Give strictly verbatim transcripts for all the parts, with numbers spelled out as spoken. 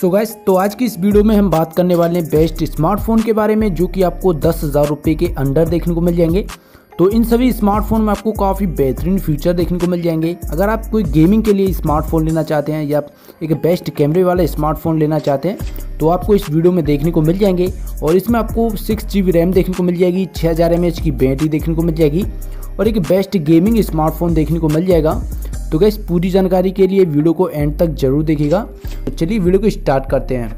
सो so guys, तो आज की इस वीडियो में हम बात करने वाले हैं बेस्ट स्मार्टफोन के बारे में, जो कि आपको दस हज़ार रुपये के अंडर देखने को मिल जाएंगे। तो इन सभी स्मार्टफोन में आपको काफ़ी बेहतरीन फीचर देखने को मिल जाएंगे। अगर आप कोई गेमिंग के लिए स्मार्टफोन लेना चाहते हैं या एक बेस्ट कैमरे वाला स्मार्टफोन लेना चाहते हैं तो आपको इस वीडियो में देखने को मिल जाएंगे। और इसमें आपको सिक्स जी बी रैम देखने को मिल जाएगी, छः हज़ार एम एच की बैटरी देखने को मिल जाएगी और एक बेस्ट गेमिंग स्मार्टफोन देखने को मिल जाएगा। तो गाइस, पूरी जानकारी के लिए वीडियो को एंड तक जरूर देखिएगा। तो चलिए वीडियो को स्टार्ट करते हैं।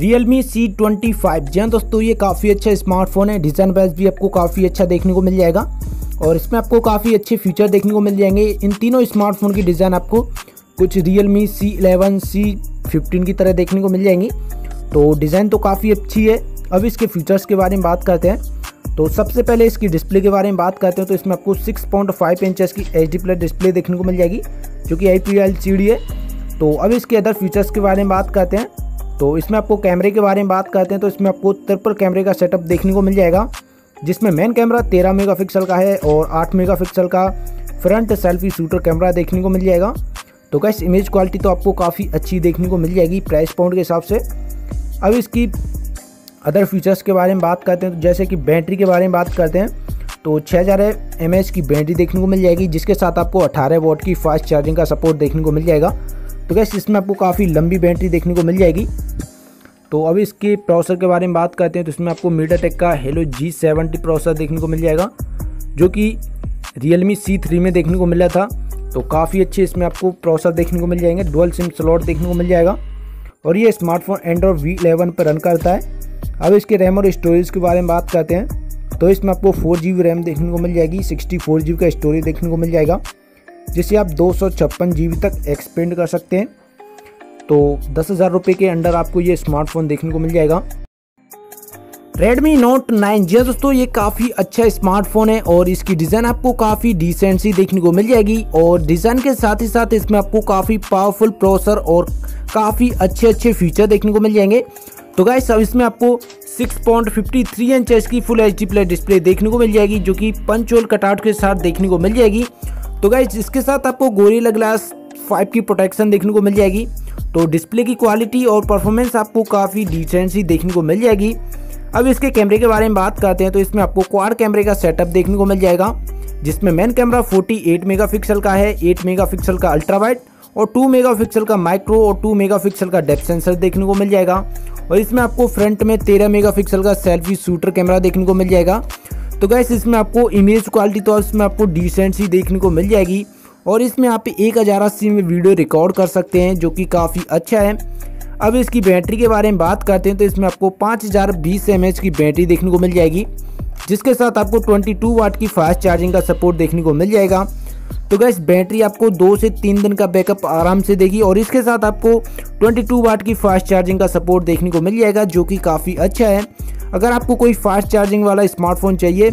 Realme C ट्वेंटी फाइव, जी हाँ दोस्तों, ये काफ़ी अच्छा स्मार्टफोन है। डिज़ाइन वाइज भी आपको काफ़ी अच्छा देखने को मिल जाएगा और इसमें आपको काफ़ी अच्छे फीचर देखने को मिल जाएंगे। इन तीनों स्मार्टफोन की डिज़ाइन आपको कुछ Realme C eleven, C fifteen की तरह देखने को मिल जाएंगी। तो डिज़ाइन तो काफ़ी अच्छी है। अब इसके फीचर्स के बारे में बात करते हैं। तो सबसे पहले इसकी डिस्प्ले के बारे में बात करते हैं। तो इसमें आपको सिक्स पॉइंट फाइव इंचेस की एचडी प्लस डिस्प्ले देखने को मिल जाएगी, जो कि आईपीएलसीडी है। तो अब इसके अदर फीचर्स के बारे में बात करते हैं। तो इसमें आपको कैमरे के बारे में बात करते हैं। तो इसमें आपको ट्रिपल कैमरे का सेटअप देखने को मिल जाएगा, जिसमें मेन कैमरा तेरह मेगा पिक्सल का है और आठ मेगा पिक्सल का फ्रंट सेल्फी शूटर कैमरा देखने को मिल जाएगा। तो गाइस, इमेज क्वालिटी तो आपको काफ़ी अच्छी देखने को मिल जाएगी प्राइस पॉइंट के हिसाब से। अब इसकी अदर फीचर्स के बारे में बात करते हैं। तो जैसे कि बैटरी के बारे में बात करते हैं, तो छः हज़ार एम एच की बैटरी देखने को मिल जाएगी, जिसके साथ आपको अठारह वॉट की फास्ट चार्जिंग का सपोर्ट देखने को मिल जाएगा। तो गैस, इसमें आपको काफ़ी लंबी बैटरी देखने को मिल जाएगी। तो अब इसके प्रोसेसर के बारे में बात करते हैं। तो इसमें आपको MediaTek का हेलो जी सेवेंटी प्रोसेसर देखने को मिल जाएगा, जो कि Realme C थ्री में देखने को मिला था। तो काफ़ी अच्छे इसमें आपको प्रोसेसर देखने को मिल जाएंगे। डुअल सिम स्लॉट देखने को मिल जाएगा और ये स्मार्टफोन एंड्रॉयड वी इलेवन पर रन करता है। अब इसके रैम और स्टोरेज के बारे में बात करते हैं। तो इसमें आपको फोर जी बी रैम देखने को मिल जाएगी, सिक्सटी फोर जी बी का स्टोरेज देखने को मिल जाएगा, जिसे आप दो सौ छप्पन जी बी तक एक्सपेंड कर सकते हैं। तो दस हज़ार रुपये के अंडर आपको ये स्मार्टफोन देखने को मिल जाएगा। Redmi Note नाइन, जी दोस्तों, ये काफ़ी अच्छा स्मार्टफोन है और इसकी डिज़ाइन आपको काफ़ी डिसेंसी देखने को मिल जाएगी। और डिज़ाइन के साथ ही साथ इसमें आपको काफ़ी पावरफुल प्रोसेसर और काफ़ी अच्छे अच्छे फीचर देखने को मिल जाएंगे। तो गाइस, अब इसमें आपको six point five three inch की फुल एचडी प्लस डिस्प्ले देखने को मिल जाएगी, जो कि पंच होल कटआउट के साथ देखने को मिल जाएगी। तो गाइस, इसके साथ आपको गोरिल्ला ग्लास फाइव की प्रोटेक्शन देखने को मिल जाएगी। तो डिस्प्ले की क्वालिटी और परफॉर्मेंस आपको काफ़ी डिसेंसी देखने को मिल जाएगी। अब इसके कैमरे के बारे में बात करते हैं। तो इसमें आपको क्वाड कैमरे का सेटअप देखने को मिल जाएगा, जिसमें main camera forty eight megapixel का है, एट मेगापिक्सल का अल्ट्रा वाइड और टू मेगापिक्सल का माइक्रो और टू मेगापिक्सल का डेप्थ सेंसर देखने को मिल जाएगा। और इसमें आपको फ्रंट में तेरह मेगापिक्सल का सेल्फी शूटर कैमरा देखने को मिल जाएगा। तो गाइस, इसमें आपको इमेज क्वालिटी तो इसमें आपको डिसेंट सी देखने को मिल जाएगी और इसमें आप एक हज़ार अस्सी में वीडियो रिकॉर्ड कर सकते हैं, जो कि काफ़ी अच्छा है। अब इसकी बैटरी के बारे में बात करते हैं। तो इसमें आपको पाँच हज़ार बीस एम एच की बैटरी देखने को मिल जाएगी, जिसके साथ आपको ट्वेंटी टू वाट की फास्ट चार्जिंग का सपोर्ट देखने को मिल जाएगा। तो गाइस, बैटरी आपको दो से तीन दिन का बैकअप आराम से देगी और इसके साथ आपको बाईस वाट की फास्ट चार्जिंग का सपोर्ट देखने को मिल जाएगा, जो कि काफ़ी अच्छा है। अगर आपको कोई फास्ट चार्जिंग वाला स्मार्टफोन चाहिए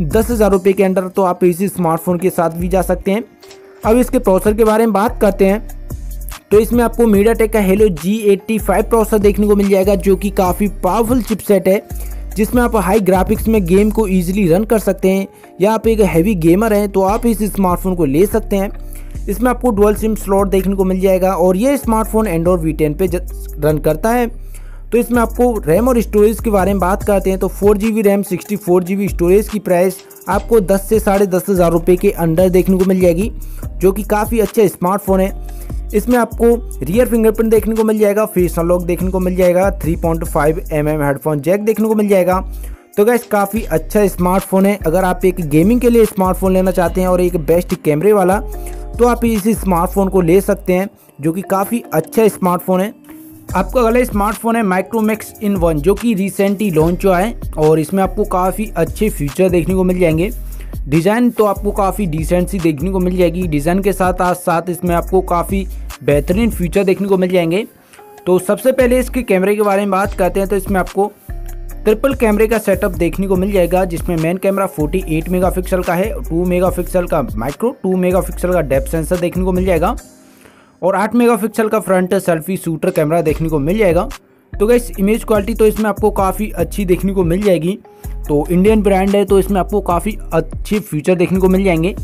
दस हज़ार रुपये के अंडर, तो आप इसी स्मार्टफोन के साथ भी जा सकते हैं। अब इसके प्रोसेसर के बारे में बात करते हैं। तो इसमें आपको MediaTek का Helio G eighty five processor देखने को मिल जाएगा, जो कि काफ़ी पावरफुल चिपसेट है, जिसमें आप हाई ग्राफिक्स में गेम को ईजिली रन कर सकते हैं। या आप एक हैवी गेमर हैं तो आप इस स्मार्टफोन को ले सकते हैं। इसमें आपको डुअल सिम स्लॉट देखने को मिल जाएगा और ये स्मार्टफोन एंड्रॉयड वी टेन पे रन करता है। तो इसमें आपको रैम और स्टोरेज के बारे में बात करते हैं। तो four G B RAM sixty four G B storage की प्राइस आपको दस से साढ़े दस हज़ार रुपये के अंडर देखने को मिल जाएगी, जो कि काफ़ी अच्छा स्मार्टफोन है। इसमें आपको रियर फिंगरप्रिंट देखने को मिल जाएगा, फेस अनलॉक देखने को मिल जाएगा, three point five M M headphone jack देखने को मिल जाएगा। तो गाइस, काफ़ी अच्छा स्मार्टफोन है। अगर आप एक गेमिंग के लिए स्मार्टफोन लेना चाहते हैं और एक बेस्ट कैमरे वाला, तो आप इस स्मार्टफोन को ले सकते हैं, जो कि काफ़ी अच्छा स्मार्टफोन है। आपका अगला स्मार्टफोन है माइक्रोमैक्स इन वन, जो कि रिसेंटली लॉन्च हुआ है और इसमें आपको काफ़ी अच्छे फीचर देखने को मिल जाएंगे। डिज़ाइन तो आपको काफ़ी डिसेंट सी देखने को मिल जाएगी। डिज़ाइन के साथ साथ इसमें आपको काफ़ी बेहतरीन फीचर देखने को मिल जाएंगे। तो सबसे पहले इसके कैमरे के बारे में बात करते हैं। तो इसमें आपको ट्रिपल कैमरे का सेटअप देखने को मिल जाएगा, जिसमें main camera forty eight megapixel का है, टू मेगापिक्सल का माइक्रो, टू मेगापिक्सल का डेप्थ सेंसर देखने को मिल जाएगा और आठ मेगापिक्सल का फ्रंट सेल्फी शूटर कैमरा देखने को मिल जाएगा। तो गाइस, इमेज क्वालिटी तो इसमें आपको काफ़ी अच्छी देखने को मिल जाएगी। तो इंडियन ब्रांड है तो इसमें आपको काफ़ी अच्छे फीचर देखने को मिल जाएंगे।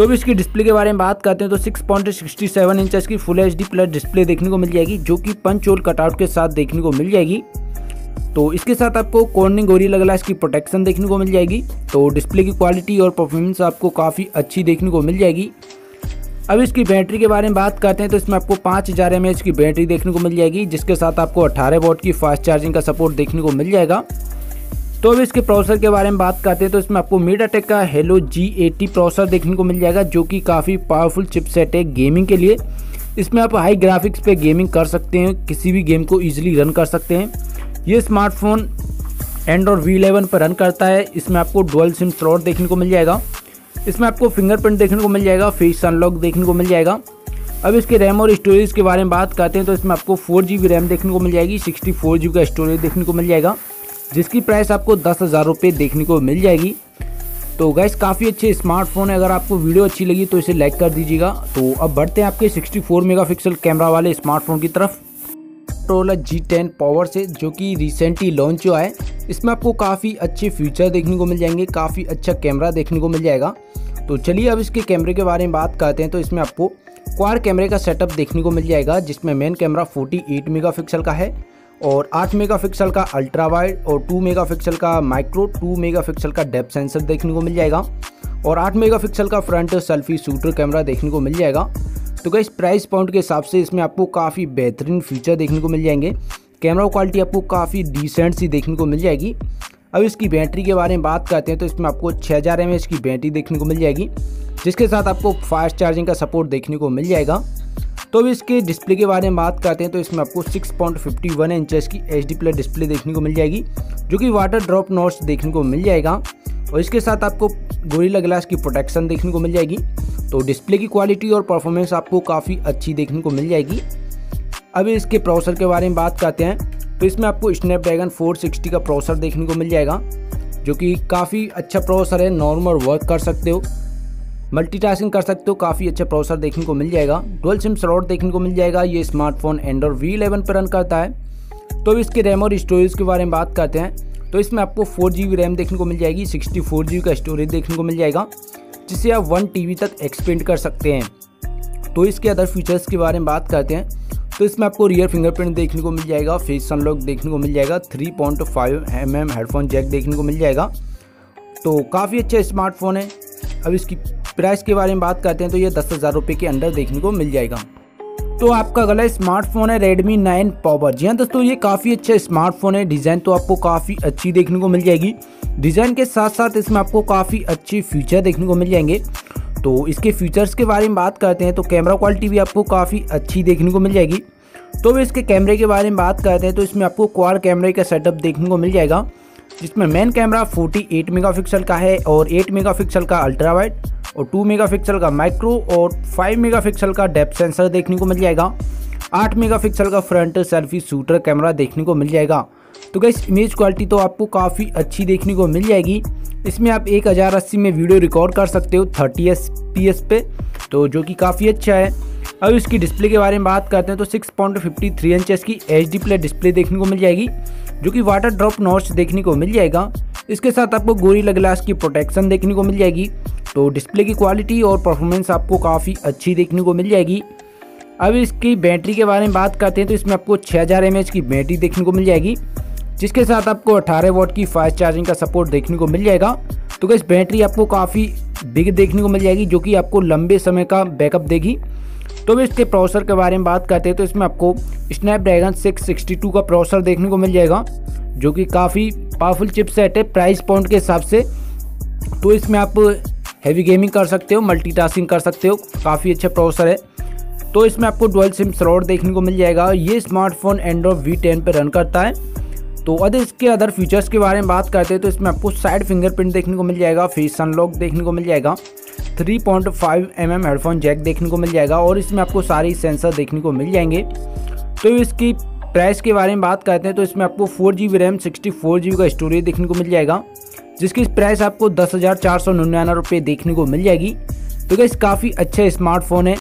तो भी इसकी डिस्प्ले के बारे में बात करते हैं तो six point sixty seven inch की full H D plus display देखने को मिल जाएगी, जो कि पंच होल कटआउट के साथ देखने को मिल जाएगी। तो इसके साथ आपको कॉर्निंग गोरिल्ला ग्लास की प्रोटेक्शन देखने को मिल जाएगी। तो डिस्प्ले की क्वालिटी और परफॉर्मेंस आपको काफ़ी अच्छी देखने को मिल जाएगी। अब इसकी बैटरी के बारे में बात करते हैं तो इसमें आपको पाँच हज़ार एम एच की बैटरी देखने को मिल जाएगी, जिसके साथ आपको अट्ठारह वॉट की फास्ट चार्जिंग का सपोर्ट देखने को मिल जाएगा। तो अब इसके प्रोसेसर के बारे में बात करते हैं तो इसमें आपको मीडियाटेक का हेलो जी एटी प्रोसेसर देखने को मिल जाएगा, जो कि काफ़ी पावरफुल चिपसेट है गेमिंग के लिए। इसमें आप हाई ग्राफिक्स पे गेमिंग कर सकते हैं, किसी भी गेम को ईजिली रन कर सकते हैं। ये स्मार्टफोन एंड्रॉयड वी इलेवन पर रन करता है। इसमें आपको डुअल सिम स्लॉट देखने को मिल जाएगा। इसमें आपको फिंगरप्रिंट देखने को मिल जाएगा, फेस अनलॉक देखने को मिल जाएगा। अब इसके रैम और स्टोरेज के बारे में बात करते हैं तो इसमें आपको फोर जी बी रैम देखने को मिल जाएगी, सिक्सटी फोर जी बी का स्टोरेज देखने को मिल जाएगा, जिसकी प्राइस आपको दस हज़ार रुपये देखने को मिल जाएगी। तो गाइस काफ़ी अच्छे स्मार्टफोन है। अगर आपको वीडियो अच्छी लगी तो इसे लाइक कर दीजिएगा। तो अब बढ़ते हैं आपके sixty four mega pixel camera वाले स्मार्टफोन की तरफ। ओला जी टेन पावर से जो कि रिसेंटली लॉन्च हुआ है, इसमें आपको काफ़ी अच्छे फीचर देखने को मिल जाएंगे, काफ़ी अच्छा कैमरा देखने को मिल जाएगा। तो चलिए अब इसके कैमरे के बारे में बात करते हैं तो इसमें आपको क्वाड कैमरे का सेटअप देखने को मिल जाएगा, जिसमें मेन कैमरा अड़तालीस मेगापिक्सल का है और आठ मेगापिक्सल का अल्ट्रा वाइड और दो मेगापिक्सल का माइक्रो, दो मेगापिक्सल का डेप्थ सेंसर देखने को मिल जाएगा और आठ मेगापिक्सल का फ्रंट सेल्फी शूटर कैमरा देखने को मिल जाएगा। तो गाइस प्राइस पॉइंट के हिसाब से इसमें आपको काफ़ी बेहतरीन फीचर देखने को मिल जाएंगे। कैमरा क्वालिटी आपको काफ़ी डिसेंट सी देखने को मिल जाएगी। अब इसकी बैटरी के बारे में बात करते हैं तो इसमें आपको छः हज़ार एम एच की बैटरी देखने को मिल जाएगी, जिसके साथ आपको फास्ट चार्जिंग का सपोर्ट देखने को मिल जाएगा। तो अब इसके डिस्प्ले के बारे में बात करते हैं तो इसमें आपको six point fifty one inches की एच डी प्लस डिस्प्ले देखने को मिल जाएगी, जो कि वाटर ड्रॉप नॉच देखने को मिल जाएगा और इसके साथ आपको गोरिल्ला ग्लास की प्रोटेक्शन देखने को मिल जाएगी। तो डिस्प्ले की क्वालिटी और परफॉर्मेंस आपको काफ़ी अच्छी देखने को मिल जाएगी। अब इसके प्रोसेसर के बारे में बात करते हैं तो इसमें आपको स्नैपड्रैगन फोर सिक्सटी का प्रोसेसर देखने को मिल जाएगा, जो कि काफ़ी अच्छा प्रोसेसर है। नॉर्मल वर्क कर सकते हो, मल्टीटास्किंग कर सकते हो, काफ़ी अच्छा प्रोसेसर देखने को मिल जाएगा। डुअल सिम स्लॉट देखने को मिल जाएगा। ये स्मार्टफोन एंड्रॉयड वी इलेवन पर रन करता है। तो इसके रैम और स्टोरेज के बारे में बात करते हैं तो इसमें आपको फोर जी बी रैम देखने को मिल जाएगी, सिक्सटी फोर जी बी का स्टोरेज देखने को मिल जाएगा, जिसे आप वन टी बी तक एक्सपेंड कर सकते हैं। तो इसके अदर फीचर्स के बारे में बात करते हैं तो इसमें आपको रियर फिंगरप्रिंट देखने को मिल जाएगा, फेस अनलॉक देखने को मिल जाएगा, three point five M M headphone jack देखने को मिल जाएगा। तो काफ़ी अच्छा स्मार्टफोन है। अब इसकी प्राइस के बारे में बात करते हैं तो ये दस हज़ार रुपये के अंदर देखने को मिल जाएगा। तो आपका अगला स्मार्टफोन है रेडमी नाइन पावर। जी हाँ दोस्तों, ये काफ़ी अच्छा स्मार्टफोन है। डिज़ाइन तो आपको काफ़ी अच्छी देखने को मिल जाएगी। डिज़ाइन के साथ साथ इसमें आपको काफ़ी अच्छे फीचर देखने को मिल जाएंगे। तो इसके फीचर्स के बारे में बात करते हैं तो कैमरा क्वालिटी भी आपको काफ़ी अच्छी देखने को मिल जाएगी। तो इसके कैमरे के बारे में बात करते हैं तो इसमें आपको क्वाड कैमरे का सेटअप देखने को मिल जाएगा, जिसमें मेन कैमरा अड़तालीस मेगापिक्सल का है और आठ मेगापिक्सल का अल्ट्रा वाइड और दो मेगापिक्सल का माइक्रो और पाँच मेगापिक्सल का डेप्थ सेंसर देखने को मिल जाएगा। आठ मेगापिक्सल का फ्रंट सेल्फी शूटर कैमरा देखने को मिल जाएगा। तो गाइस इमेज क्वालिटी तो आपको काफ़ी अच्छी देखने को मिल जाएगी। इसमें आप एक हज़ार अस्सी में वीडियो रिकॉर्ड कर सकते हो थर्टी एस पी एस पे, तो जो कि काफ़ी अच्छा है। अब इसकी डिस्प्ले के बारे में बात करते हैं तो six point fifty three inches की एच डी प्लस डिस्प्ले देखने को मिल जाएगी, जो कि वाटर ड्रॉप नॉच देखने को मिल जाएगा। इसके साथ आपको गोरिल्ला ग्लास की प्रोटेक्शन देखने को मिल जाएगी। तो डिस्प्ले की क्वालिटी और परफॉर्मेंस आपको काफ़ी अच्छी देखने को मिल जाएगी। अब इसकी बैटरी के बारे में बात करते हैं तो इसमें आपको छः हज़ार एम एच की बैटरी देखने को मिल जाएगी, जिसके साथ आपको अट्ठारह वॉट की फास्ट चार्जिंग का सपोर्ट देखने को मिल जाएगा। तो गाइस बैटरी आपको काफ़ी बिग देखने को मिल जाएगी, जो कि आपको लंबे समय का बैकअप देगी। तो अब इसके प्रोसेसर के बारे में बात करते हैं तो इसमें आपको स्नैपड्रैगन सिक्स सिक्सटी टू का प्रोसेसर देखने को मिल जाएगा, जो कि काफ़ी पावरफुल चिपसेट है प्राइस पॉइंट के हिसाब से। तो इसमें आप हैवी गेमिंग कर सकते हो, मल्टीटास्किंग कर सकते हो, काफ़ी अच्छा प्रोसेसर है। तो इसमें आपको डुअल सिम स्लॉट देखने को मिल जाएगा। ये स्मार्टफोन एंड्रॉयड वी टेन पर रन करता है। तो अदर इसके अदर फीचर्स के बारे में बात करते हैं तो इसमें आपको साइड फिंगरप्रिंट देखने को मिल जाएगा, फेस अनलॉक देखने को मिल जाएगा, three point five M M headphone jack देखने को मिल जाएगा और इसमें आपको सारी सेंसर देखने को मिल जाएंगे। तो इसकी प्राइस के बारे में बात करते हैं तो इसमें आपको four G B RAM sixty four G B का स्टोरेज देखने को मिल जाएगा, जिसकी प्राइस आपको दस हज़ार चार सौ निन्यानवे रुपये देखने को मिल जाएगी। तो गाइस काफ़ी अच्छा स्मार्टफोन है।